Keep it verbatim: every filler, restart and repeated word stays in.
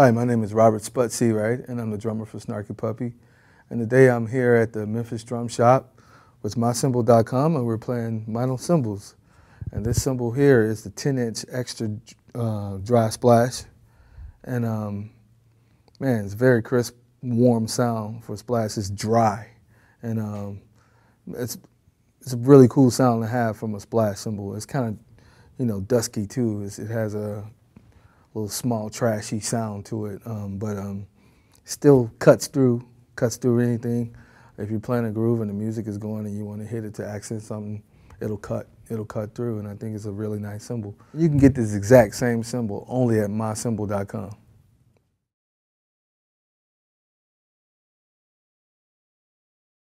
Hi, my name is Robert Sput Searight, and I'm the drummer for Snarky Puppy. And today I'm here at the Memphis Drum Shop with my cymbal dot com, and we're playing Meinl cymbals. And this cymbal here is the ten inch extra uh, dry splash. And um, man, it's very crisp, warm sound for splash. It's dry, and um, it's it's a really cool sound to have from a splash cymbal. It's kind of, you know, dusky too. It's, it has a little small trashy sound to it, um, but um, still cuts through, cuts through anything. If you're playing a groove and the music is going and you want to hit it to accent something, it'll cut, it'll cut through, and I think it's a really nice cymbal. You can get this exact same cymbal only at my cymbal dot com.